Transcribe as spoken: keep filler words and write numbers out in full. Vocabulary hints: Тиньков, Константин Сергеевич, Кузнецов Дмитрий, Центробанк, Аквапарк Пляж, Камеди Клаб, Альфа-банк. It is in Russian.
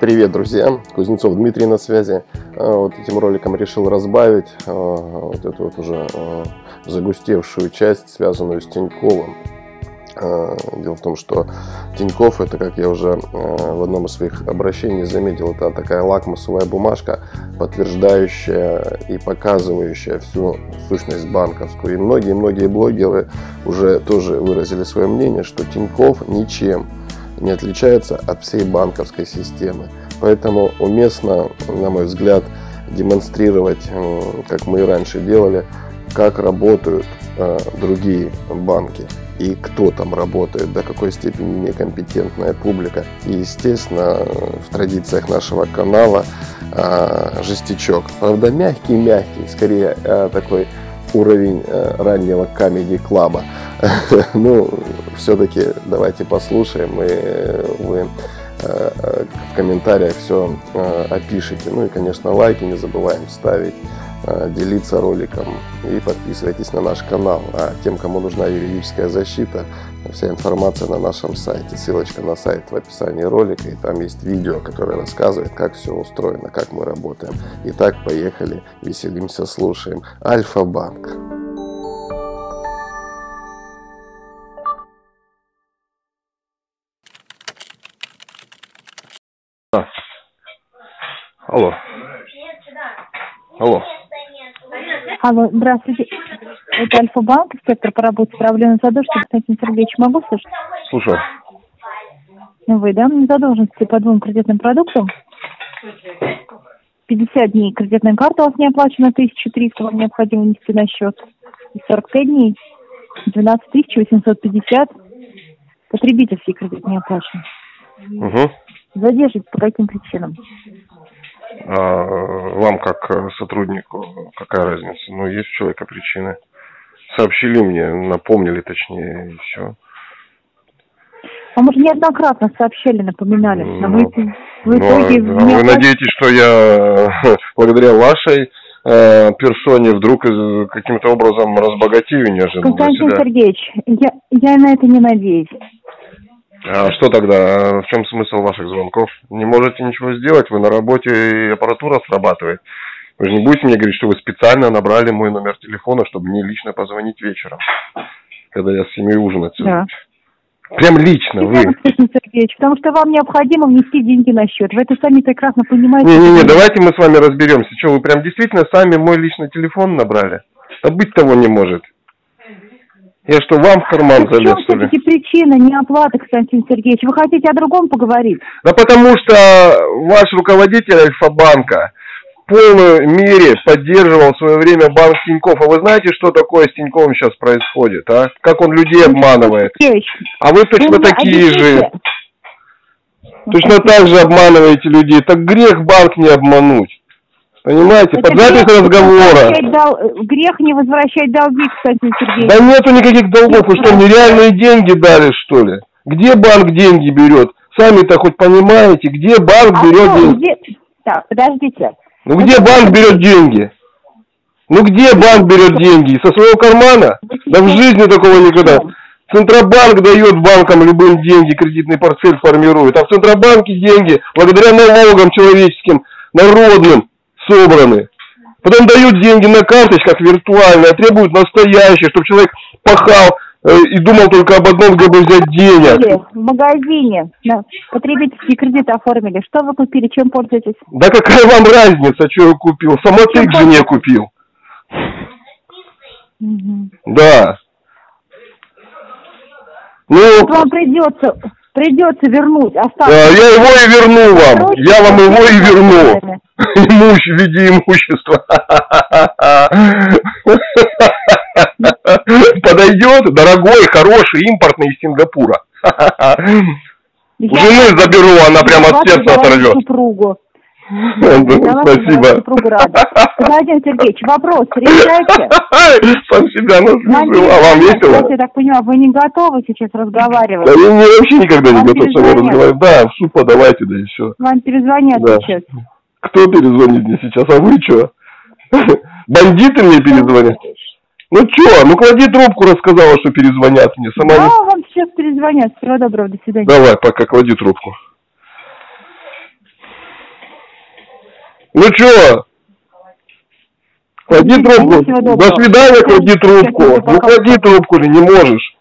Привет, друзья! Кузнецов Дмитрий на связи. Вот этим роликом решил разбавить вот эту вот уже загустевшую часть, связанную с Тиньковым. Дело в том, что Тиньков, это, как я уже в одном из своих обращений заметил, это такая лакмусовая бумажка, подтверждающая и показывающая всю сущность банковскую. И многие-многие блогеры уже тоже выразили свое мнение, что Тиньков ничем не отличается от всей банковской системы. Поэтому уместно, на мой взгляд, демонстрировать, как мы и раньше делали, как работают другие банки и кто там работает, до какой степени некомпетентная публика. И, естественно, в традициях нашего канала жестячок. Правда, мягкий-мягкий, скорее такой уровень раннего Камеди Клаба. Ну, все-таки давайте послушаем, и вы в комментариях все опишите. Ну и, конечно, лайки не забываем ставить, делиться роликом и подписывайтесь на наш канал. А тем, кому нужна юридическая защита, вся информация на нашем сайте. Ссылочка на сайт в описании ролика, и там есть видео, которое рассказывает, как все устроено, как мы работаем. Итак, поехали, веселимся, слушаем. Альфа-банк. Алло. Алло. Алло, здравствуйте. Это Альфа-банк, инспектор по работе с правленным задолженностью. Константин Сергеевич, могу слушать? Слушаю. Вы, да, мне задолженности по двум кредитным продуктам. пятьдесят дней кредитная карта у вас не оплачена, тысяча триста вам необходимо внести на счет. И сорок пять дней, двенадцать тысяч восемьсот пятьдесят. Потребительский кредит не оплачен. Угу. Задерживать по каким причинам? Вам, как сотруднику, какая разница? Ну, есть у человека причины. Сообщили мне, напомнили, точнее, и все. Вам уже неоднократно сообщали, напоминали. Но ну, вы, вы, ну, итоге, а вы надеетесь, что я благодаря вашей э, персоне вдруг каким-то образом разбогатею неожиданно? Константин Сергеевич, я, я на это не надеюсь. А что тогда? В чем смысл ваших звонков? Не можете ничего сделать, вы на работе, и аппаратура срабатывает. Вы же не будете мне говорить, что вы специально набрали мой номер телефона, чтобы мне лично позвонить вечером, когда я с семьей ужинать. Да. Прям лично вы. Сергеевич, потому что вам необходимо внести деньги на счет. Вы это сами прекрасно понимаете. Не-не-не, давайте мы с вами разберемся. Что, вы прям действительно сами мой личный телефон набрали? Да быть того не может. Я что, вам в карман залез, что ли? В чем причина неоплаты, Константин Сергеевич? Вы хотите о другом поговорить? Да потому что ваш руководитель Альфа-банка в полной мере поддерживал в свое время банк Тиньков. А вы знаете, что такое с Тиньковым сейчас происходит, а? Как он людей обманывает. Сергеевич, а вы точно такие же. Точно так же обманываете людей. Так грех банк не обмануть. Понимаете, под запись разговора. Дол... Грех не возвращать долги, кстати, Сергей. Да нету никаких долгов, вы что, нереальные деньги дали, что ли? Где банк деньги берет? Сами-то хоть понимаете, где банк а берет что? деньги? Где... Так, подождите. Ну где это банк берет деньги? Ну где банк берет деньги? Со своего кармана? Да в жизни такого никогда. Центробанк дает банкам любым деньги, кредитный портфель формирует. А в Центробанке деньги, благодаря налогам человеческим, народным, собраны. Потом дают деньги на карточках виртуально, требуют настоящие, чтобы человек пахал э, и думал только об одном, где бы взять денег. В магазине да, потребительский кредит оформили. Что вы купили, чем пользуетесь? Да какая вам разница, что я купил? Самоцик жене купил. Угу. Да. Ну, вот вам придется, придется вернуть. Осталось. Да, я его и верну вам. Короче, я вам его и верну. Имущество, в виде имущества. Подойдет дорогой, хороший, импортный из Сингапура. Жену заберу, она прямо от сердца оторвет. Спасибо. Константин Сергеевич, вопрос решайте. Сам себя наслышал, а вам весело? Я так понимаю, вы не готовы сейчас разговаривать? Да я вообще никогда не готов с вами разговаривать. Да, в суд подавайте, да еще. Вам перезвонят сейчас. Кто перезвонит мне сейчас? А вы что? Бандиты мне перезвонят? Ну что? Ну клади трубку, рассказала, что перезвонят мне. Сама... Да, вам сейчас перезвонят. Всего доброго, до свидания. Давай, пока, клади трубку. Ну что? Клади трубку. До свидания, клади трубку. Ну, клади трубку, ты не можешь.